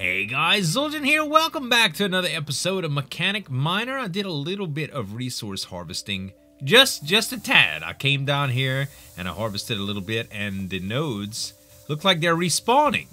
Hey guys, Zueljin here, welcome back to another episode of Mechanic Miner. I did a little bit of resource harvesting, just a tad. I came down here and I harvested a little bit and the nodes look like they're respawning.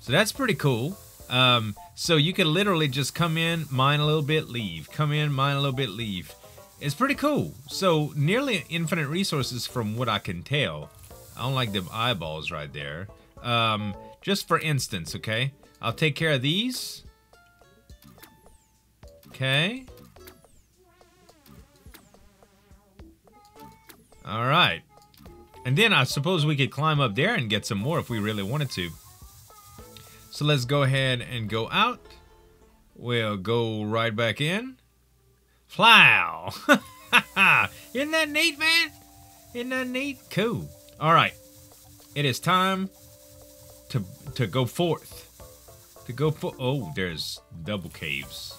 So that's pretty cool. So you can literally just come in, mine a little bit, leave. Come in, mine a little bit, leave. It's pretty cool. So nearly infinite resources from what I can tell. I don't like them eyeballs right there. Just for instance, okay? I'll take care of these. Okay. All right. And then I suppose we could climb up there and get some more if we really wanted to. So let's go ahead and go out. We'll go right back in. Plow. Isn't that neat, man? Isn't that neat? Cool. All right. It is time to go forth. Oh, there's double caves.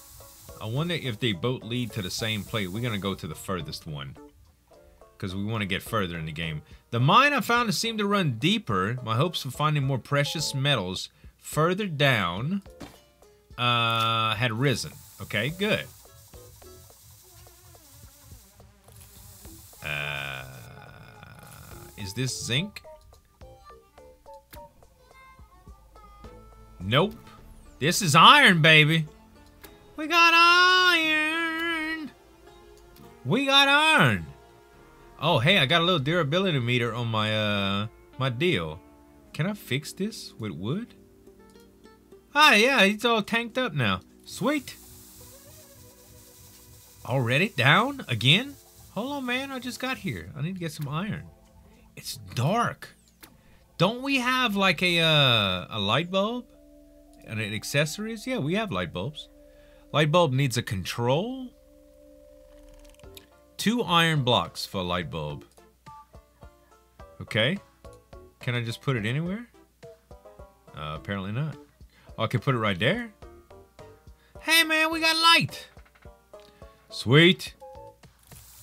I wonder if they both lead to the same place. We're gonna go to the furthest one because we want to get further in the game. The mine I found seemed to run deeper. My hopes for finding more precious metals further down had risen. Okay, good. Is this zinc? Nope. This is iron, baby. We got iron. We got iron. Oh, hey, I got a little durability meter on my my deal. Can I fix this with wood? Ah, yeah, it's all tanked up now. Sweet. Already down again? Hold on, man. I just got here. I need to get some iron. It's dark. Don't we have like a light bulb? And accessories? Yeah, we have light bulbs. Light bulb needs a control. 2 iron blocks for a light bulb. Okay. Can I just put it anywhere? Apparently not. Oh, I can put it right there. Hey, man, we got light. Sweet.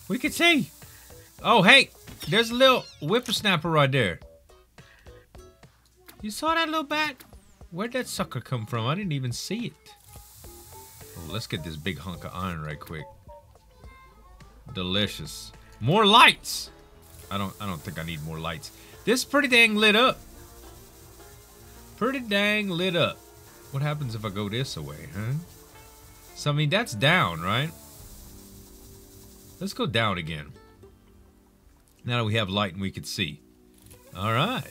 We can see. Oh, hey, there's a little whippersnapper right there. You saw that little bat? Where'd that sucker come from? I didn't even see it. Oh, let's get this big hunk of iron right quick. Delicious. More lights! I don't think I need more lights. This is pretty dang lit up. Pretty dang lit up. What happens if I go this way, huh? So, I mean, that's down, right? Let's go down again. Now that we have light and we can see. All right.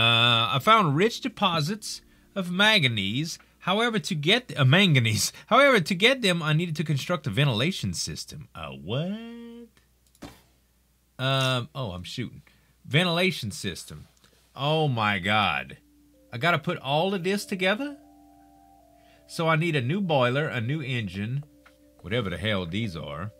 I found rich deposits of manganese. However, to get manganese. However, to get them, I needed to construct a ventilation system. What? Oh, I'm shooting. Ventilation system. Oh my God! I gotta put all of this together. So I need a new boiler, a new engine, whatever the hell these are.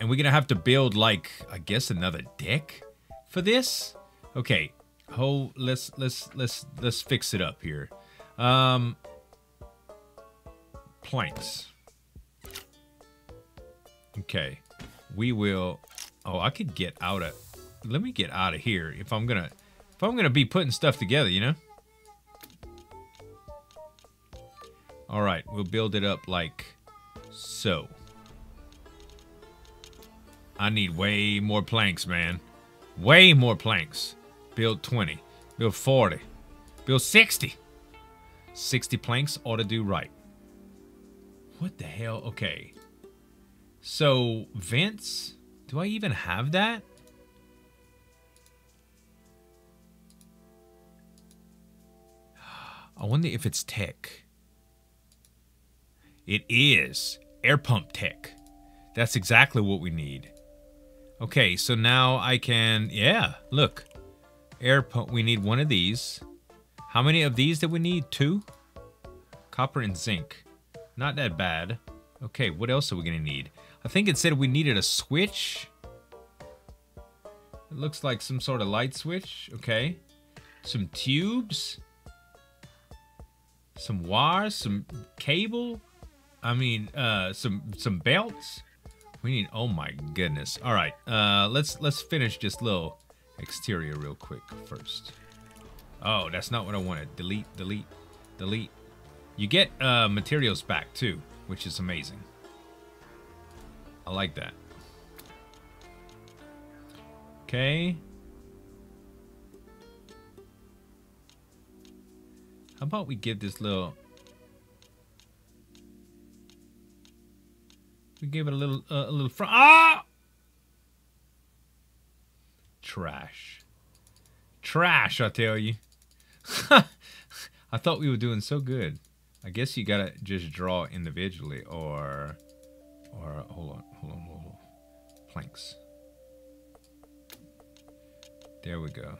And we're gonna have to build, like, I guess another deck for this. Okay, oh, let's fix it up here. Planks. Okay, we will. Oh, I could get out of. Let me get out of here if I'm gonna be putting stuff together, you know. All right, we'll build it up like so. I need way more planks, man. Way more planks. Build 20. Build 40. Build 60. 60 planks ought to do right. What the hell? Okay. So, vents? Do I even have that? I wonder if it's tech. It is. Air pump tech. That's exactly what we need. Okay, so now I can, yeah, look. Air pump, we need one of these. How many of these did we need? 2? Copper and zinc. Not that bad. Okay, what else are we gonna need? I think it said we needed a switch. It looks like some sort of light switch, okay. Some tubes. Some wires, some cable. I mean, some belts. We need, oh my goodness. All right, let's finish this little exterior real quick first. Oh, that's not what I wanted. Delete, delete, delete. You get materials back too, which is amazing. I like that. Okay. How about we give this little... We give it a little fr- Ah! Trash. Trash, I tell you. I thought we were doing so good. I guess you gotta just draw individually, or hold on. Planks. There we go.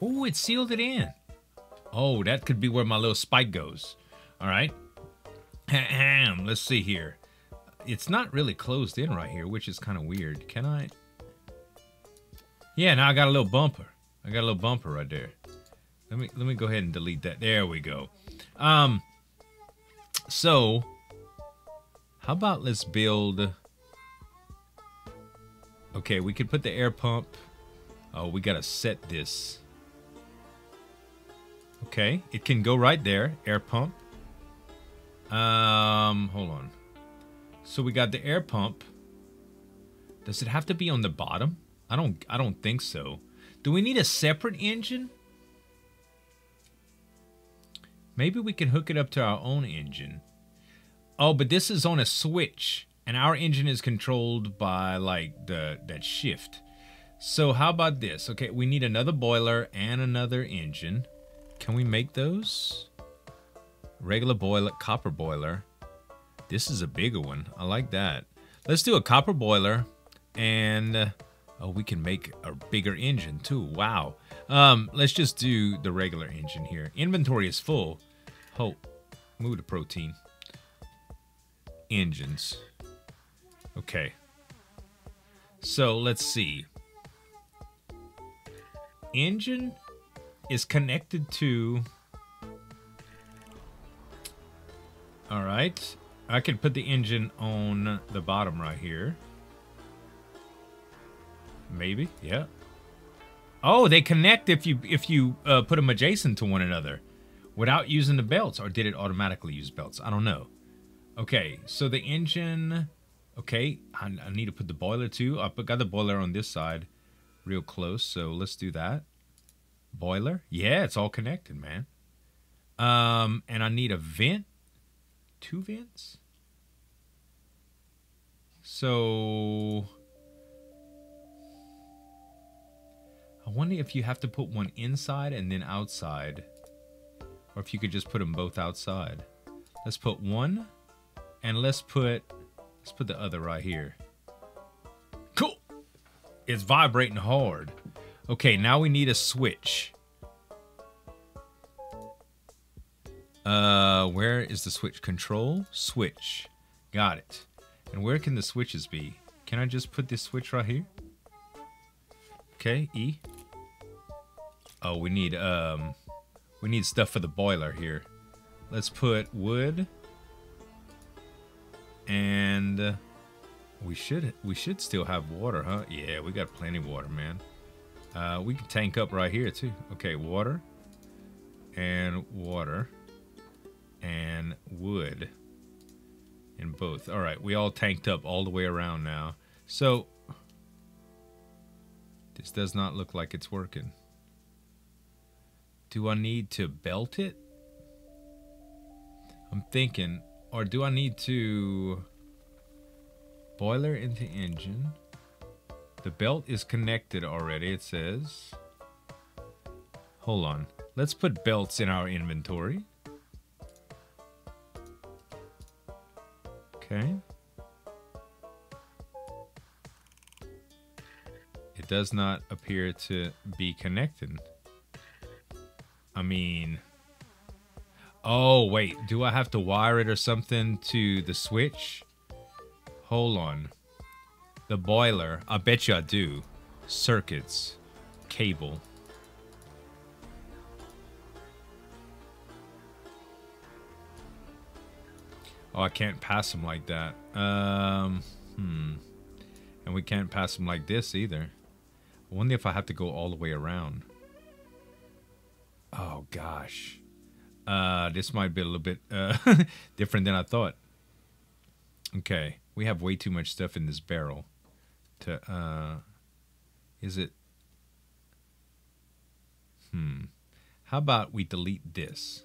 Oh, it sealed it in. Oh, that could be where my little spike goes. All right. Let's see here. It's not really closed in right here, which is kind of weird. Can I? Yeah, now I got a little bumper. I got a little bumper right there. Let me go ahead and delete that. There we go. So how about let's build. Okay, we could put the air pump. Oh, we gotta set this. Okay, it can go right there. Air pump. Hold on. So we got the air pump. Does it have to be on the bottom? I don't think so. Do we need a separate engine? Maybe we can hook it up to our own engine. Oh, but this is on a switch, and our engine is controlled by like that shift. So how about this? Okay, we need another boiler and another engine. Can we make those? Regular boiler, copper boiler. This is a bigger one. I like that. Let's do a copper boiler, and oh, we can make a bigger engine too. Wow. Let's just do the regular engine here. Inventory is full. Oh, move to protein. Engines. Okay. So let's see. Engine is connected to... All right. I could put the engine on the bottom right here. Maybe, yeah. Oh, they connect if you put them adjacent to one another without using the belts. Or did it automatically use belts? I don't know. Okay, so the engine... Okay, I need to put the boiler too. I got the boiler on this side real close, so let's do that. Boiler. Yeah, it's all connected, man. And I need a vent. 2 vents? So... I wonder if you have to put one inside and then outside. Or if you could just put them both outside. Let's put one. And let's put the other right here. Cool! It's vibrating hard. Okay, now we need a switch. Where is the switch? Control? Switch. Got it. And where can the switches be? Can I just put this switch right here? Okay, E. Oh, we need stuff for the boiler here. Let's put wood, and we should still have water, huh? Yeah, we got plenty of water, man. We can tank up right here too. Okay, water and wood, in both. All right, we all tanked up all the way around now. So this does not look like it's working. Do I need to belt it? I'm thinking, or do I need to boiler into engine? The belt is connected already, it says. Hold on. Let's put belts in our inventory. Okay. It does not appear to be connected. I mean... Oh, wait. Do I have to wire it or something to the switch? Hold on. The boiler. I bet you I do. Circuits. Cable. Oh, I can't pass them like that. And we can't pass them like this either. I wonder if I have to go all the way around. Oh, gosh. This might be a little bit different than I thought. Okay. We have way too much stuff in this barrel. To is it? How about we delete this?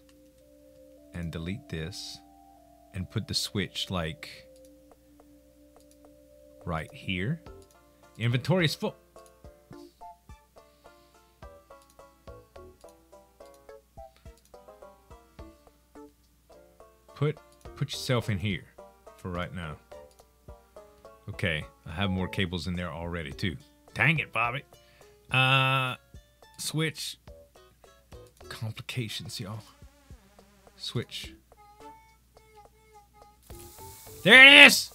And delete this. And put the switch, like, right here. Inventory is full. Put yourself in here for right now. Okay, I have more cables in there already too. Dang it, Bobby. Switch. Complications, y'all. Switch. There it is!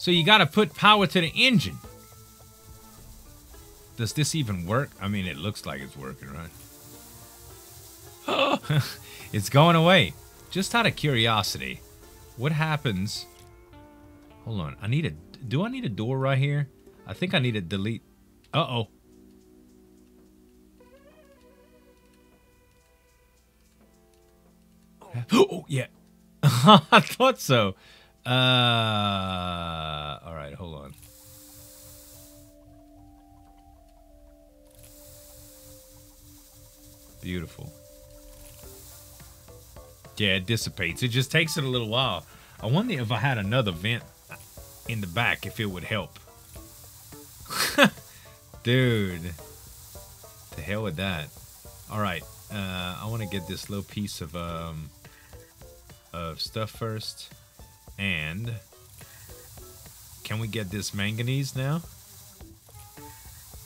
So you gotta put power to the engine. Does this even work? I mean, it looks like it's working, right? Oh, it's going away. Just out of curiosity, what happens? Hold on, I need a. Do I need a door right here? I think I need to delete. Uh-oh. Oh yeah. I thought so. All right, hold on. Beautiful. Yeah, it dissipates. It just takes it a little while. I wonder if I had another vent in the back, if it would help. Dude. The hell with that. Alright. I want to get this little piece of stuff first. And can we get this manganese now?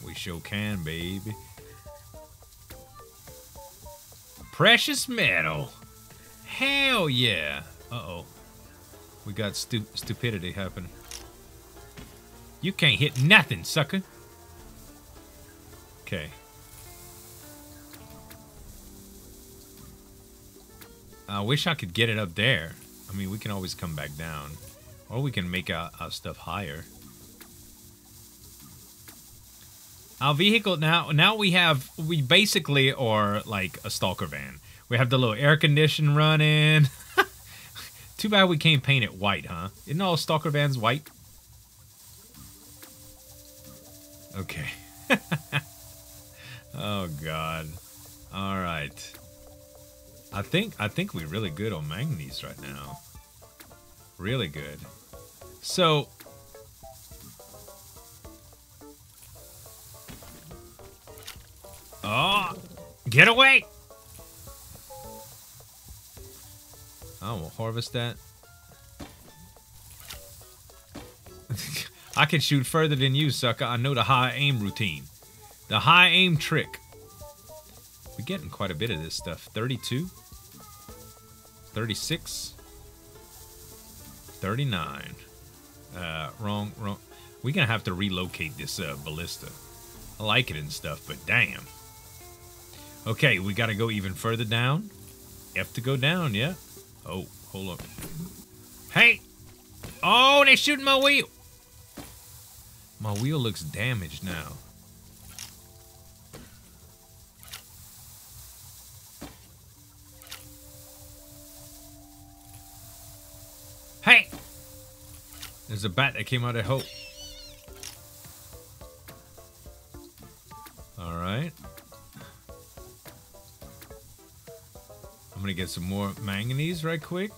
We sure can, baby. Precious metal. Hell yeah. Uh-oh. We got stupidity happening. You can't hit nothing, sucker. Okay. I wish I could get it up there. I mean, we can always come back down. Or we can make our stuff higher. Our vehicle, now we basically are like a stalker van. We have the little air condition running. Too bad we can't paint it white, huh? Isn't all stalker vans white? Okay. Oh God. All right. I think we're really good on manganese right now. Really good. So. Oh, get away! I will harvest that. I can shoot further than you, sucker. I know the high aim routine. The high aim trick. We're getting quite a bit of this stuff. 32. 36. 39. Wrong. We're going to have to relocate this ballista. I like it and stuff, but damn. Okay, we got to go even further down. You have to go down, yeah. Oh, hold up. Hey! Oh, they're shooting my wheel! My wheel looks damaged now. Hey! There's a bat that came out of hole. Alright. I'm gonna get some more manganese right quick.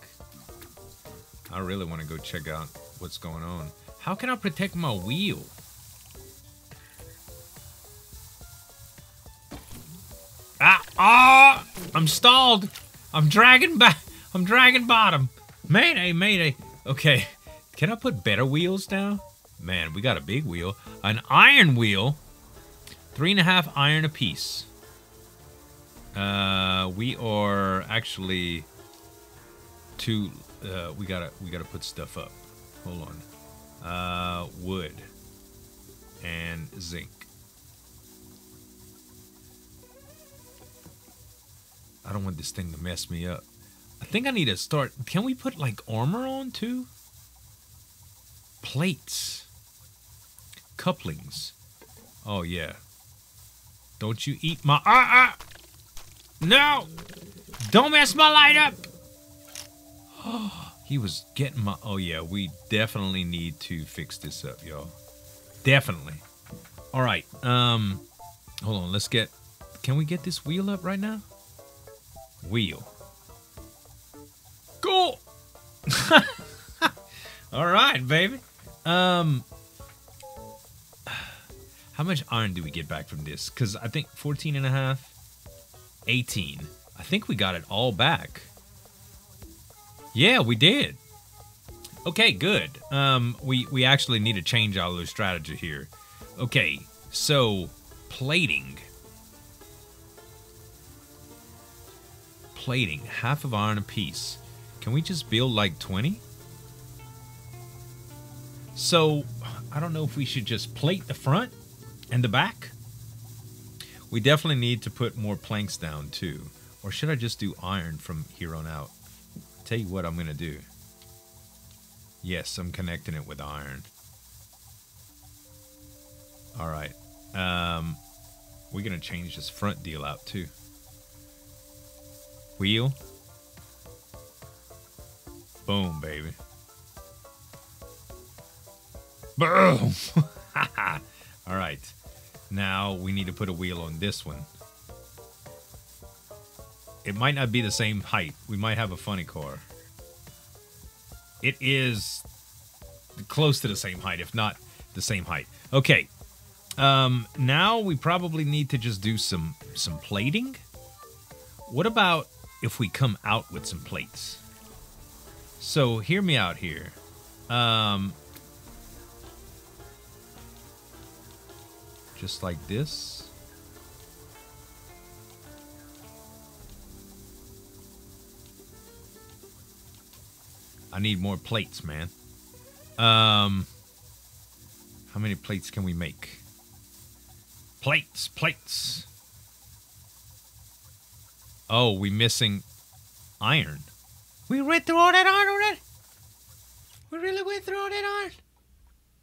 I really want to go check out what's going on. How can I protect my wheel? Ah! Oh, I'm stalled. I'm dragging bottom. Mayday, mayday. Okay. Can I put better wheels down? Man, we got a big wheel. An iron wheel. 3.5 iron apiece. We are actually too, we gotta put stuff up. Hold on. Wood and zinc. I don't want this thing to mess me up. I think I need to start. Can we put like armor on too? Plates. couplings. Oh, yeah. Don't you eat my... No! Don't mess my light up! Oh, he was getting my... Oh, yeah, we definitely need to fix this up, y'all. Definitely. All right. Hold on. Let's get... Can we get this wheel up right now? Wheel. Go! All right, baby. How much iron do we get back from this? Because I think 14 and a half, 18. I think we got it all back. Yeah, we did. Okay, good. We actually need to change our little strategy here. Okay, so plating. Plating, half of iron a piece. Can we just build like 20? So, I don't know if we should just plate the front and the back. We definitely need to put more planks down too. Or should I just do iron from here on out? Tell you what I'm gonna do. Yes, I'm connecting it with iron. All right. We're gonna change this front deal out too. Wheel. Boom, baby. Boom! Alright. Now we need to put a wheel on this one. It might not be the same height. We might have a funny car. It is close to the same height, if not the same height. Okay. Now we probably need to just do some plating. What about if we come out with some plates? So hear me out here. Just like this. I need more plates, man. How many plates can we make? Plates, plates. Oh, we missing iron. We went through all that iron already. We really went through all that iron.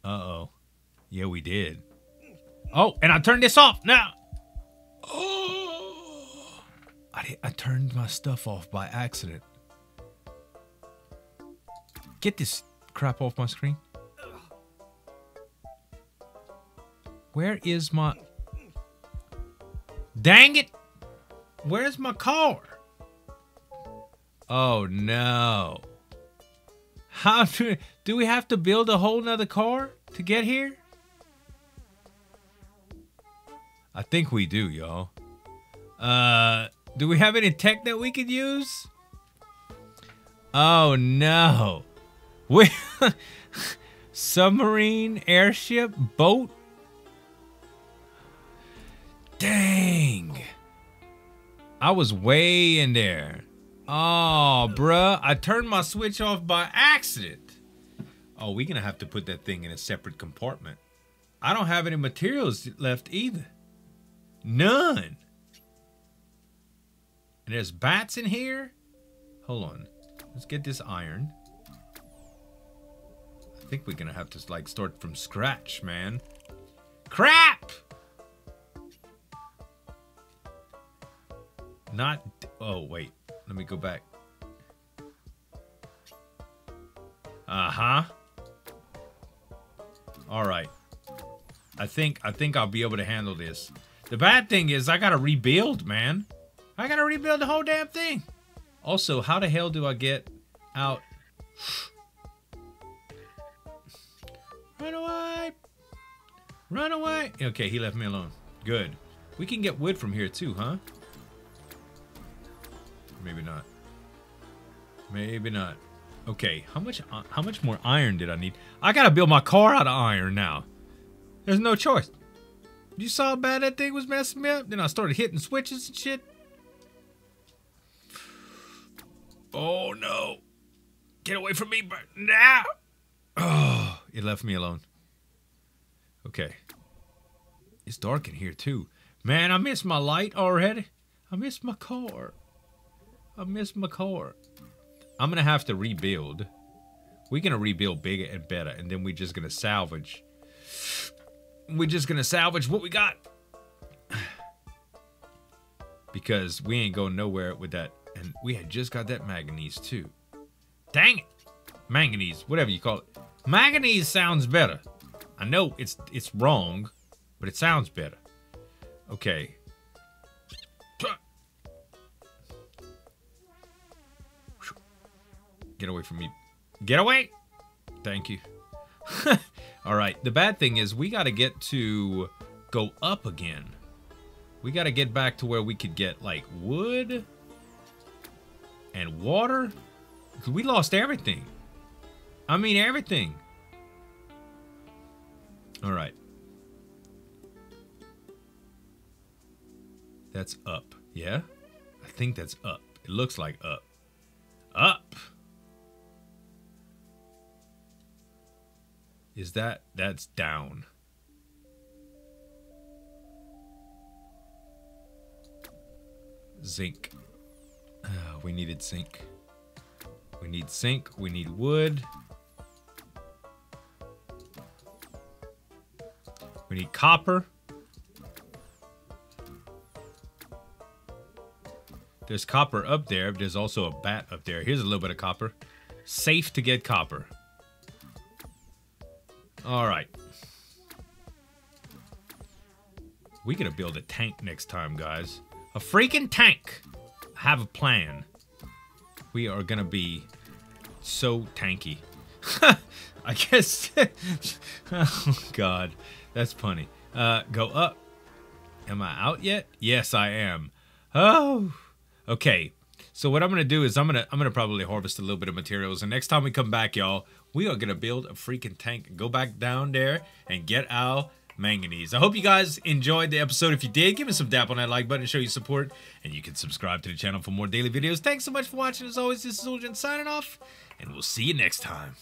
Uh-oh. Yeah, we did. Oh, and I turned this off now. Oh, I turned my stuff off by accident. Get this crap off my screen. Where is my... Dang it. Where's my car? Oh, no. How do we have to build a whole nother car to get here? I think we do, y'all. Do we have any tech that we could use? Oh, no. We submarine, airship, boat. Dang. I was way in there. Oh, bruh. I turned my switch off by accident. Oh, we're going to have to put that thing in a separate compartment. I don't have any materials left either. None. And there's bats in here. Hold on. Let's get this iron. I think we're gonna have to like start from scratch, man. Crap! Not... Oh, wait. Let me go back. Uh-huh. Alright. I think I'll be able to handle this. The bad thing is I gotta rebuild, man. I gotta rebuild the whole damn thing. Also, how the hell do I get out? Run away. Run away. Okay, he left me alone. Good. We can get wood from here too, huh? Maybe not. Maybe not. Okay, how much more iron did I need? I gotta build my car out of iron now. There's no choice. You saw how bad that thing was messing me up? Then I started hitting switches and shit. Oh, no. Get away from me, but now. Oh, it left me alone. Okay. It's dark in here, too. Man, I missed my light already. I missed my car. I missed my car. I'm going to have to rebuild. We're going to rebuild bigger and better, and then we're just going to salvage... We're just gonna salvage what we got. Because we ain't going nowhere with that. And we had just got that manganese too. Dang it. Manganese, whatever you call it. Manganese sounds better. I know it's wrong, but it sounds better. Okay. Get away from me. Get away! Thank you. Alright, the bad thing is we gotta get to go up again. We gotta get back to where we could get, like, wood and water. Because we lost everything. I mean, everything. Alright. That's up, yeah? I think that's up. It looks like up. Up! Is that... that's down. Zinc. Oh, we needed zinc. We need zinc. We need wood. We need copper. There's copper up there. There's also a bat up there. Here's a little bit of copper. Safe to get copper. Alright. We're gonna build a tank next time, guys. A freaking tank! I have a plan. We are gonna be so tanky. I guess... oh, God. That's funny. Go up. Am I out yet? Yes, I am. Oh! Okay. So what I'm gonna do is I'm gonna probably harvest a little bit of materials, and next time we come back, y'all, we are gonna build a freaking tank. Go back down there and get our manganese. I hope you guys enjoyed the episode. If you did, give us some dap on that like button, show your support, and you can subscribe to the channel for more daily videos. Thanks so much for watching. As always, this is Zueljin signing off, and we'll see you next time.